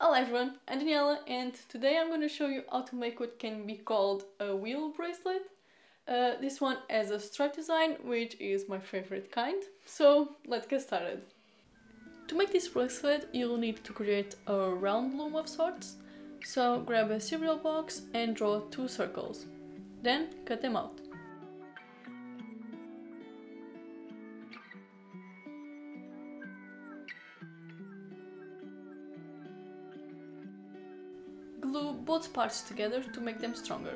Hello everyone, I'm Daniela and today I'm going to show you how to make what can be called a wheel bracelet. This one has a stripe design, which is my favorite kind, so let's get started. To make this bracelet you'll need to create a round loom of sorts, so grab a cereal box and draw two circles, then cut them out. Glue both parts together to make them stronger.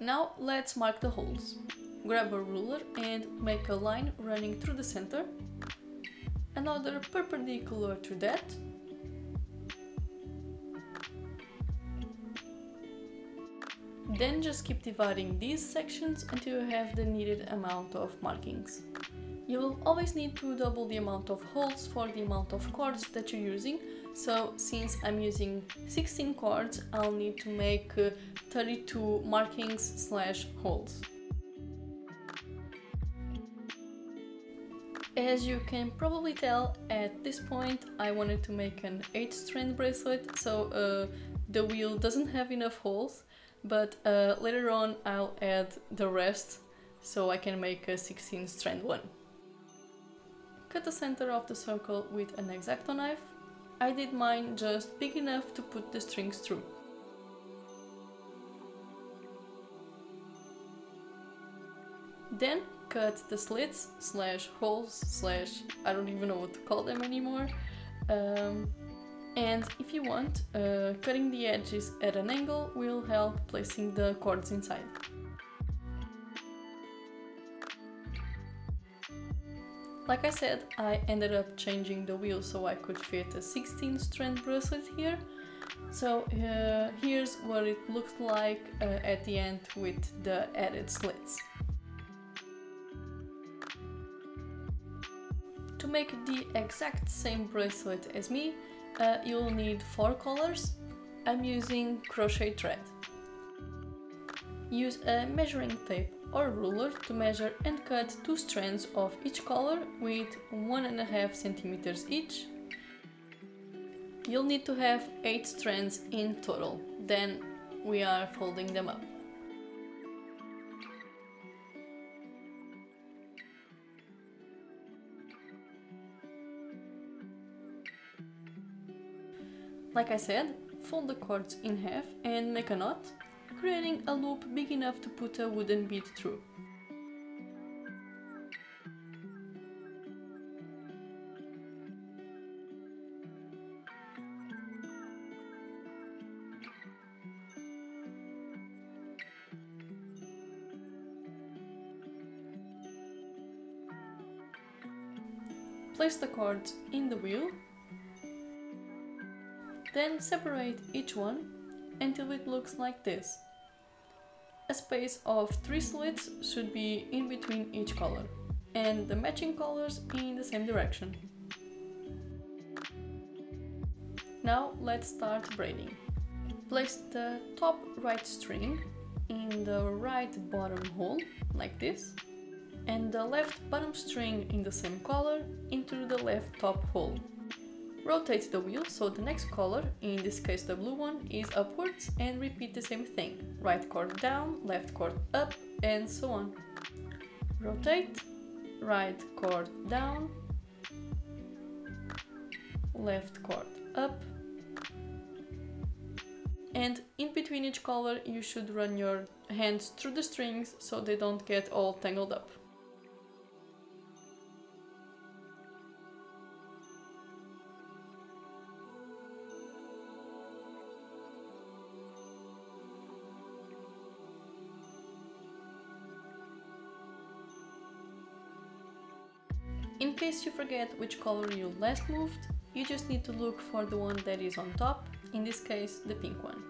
Now let's mark the holes. Grab a ruler and make a line running through the center. Another perpendicular to that, then just keep dividing these sections until you have the needed amount of markings. You will always need to double the amount of holes for the amount of cords that you're using, so since I'm using 16 cords I'll need to make 32 markings/holes. As you can probably tell, at this point I wanted to make an 8-strand bracelet, so the wheel doesn't have enough holes, but later on I'll add the rest so I can make a 16-strand one. Cut the center of the circle with an X-Acto knife. I did mine just big enough to put the strings through. Then cut the slits slash holes slash I don't even know what to call them anymore, and if you want, cutting the edges at an angle will help placing the cords inside. Like I said, I ended up changing the wheel so I could fit a 16-strand bracelet here, so here's what it looked like at the end with the added slits. To make the exact same bracelet as me, you'll need 4 colors. I'm using crochet thread. Use a measuring tape or ruler to measure and cut 2 strands of each color with 1.5 centimeters each. You'll need to have 8 strands in total, then we are folding them up. Like I said, fold the cords in half and make a knot, creating a loop big enough to put a wooden bead through. Place the cords in the wheel. Then separate each one until it looks like this. A space of 3 slits should be in between each color, and the matching colors in the same direction. Now let's start braiding. Place the top right string in the right bottom hole, like this, and the left bottom string in the same color into the left top hole. Rotate the wheel so the next color, in this case the blue one, is upwards, and repeat the same thing. Right cord down, left cord up, and so on. Rotate, right cord down, left cord up, and in between each color you should run your hands through the strings so they don't get all tangled up. In case you forget which color you last moved, you just need to look for the one that is on top, in this case the pink one.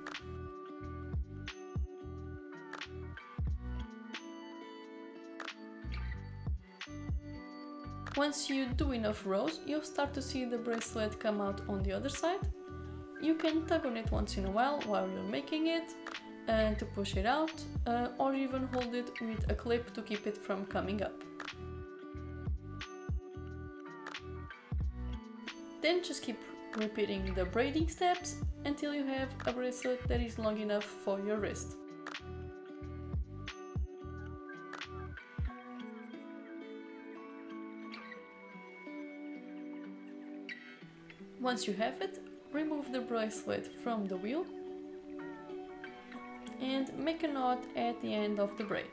Once you do enough rows, you'll start to see the bracelet come out on the other side. You can tug on it once in a while you're making it, to push it out, or even hold it with a clip to keep it from coming up. Then just keep repeating the braiding steps until you have a bracelet that is long enough for your wrist. Once you have it, remove the bracelet from the wheel and make a knot at the end of the braid.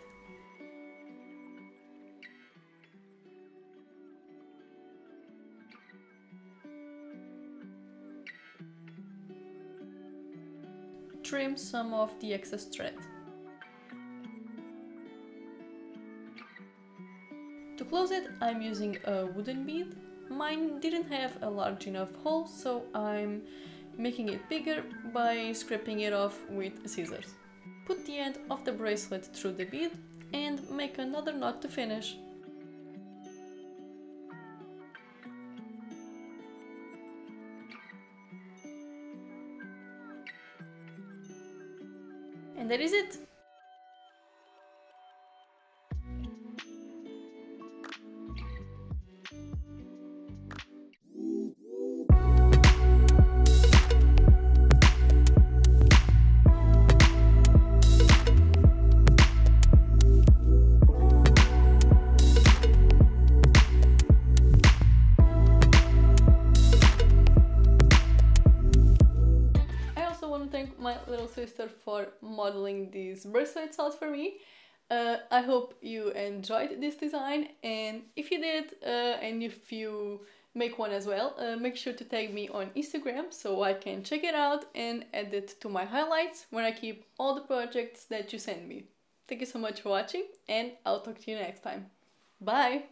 Trim some of the excess thread. To close it, I'm using a wooden bead. Mine didn't have a large enough hole, so I'm making it bigger by scraping it off with scissors. Put the end of the bracelet through the bead and make another knot to finish. And that is it! My little sister for modeling these bracelets out for me. I hope you enjoyed this design, and if you did, and if you make one as well, make sure to tag me on Instagram so I can check it out and add it to my highlights where I keep all the projects that you send me. Thank you so much for watching, and I'll talk to you next time. Bye!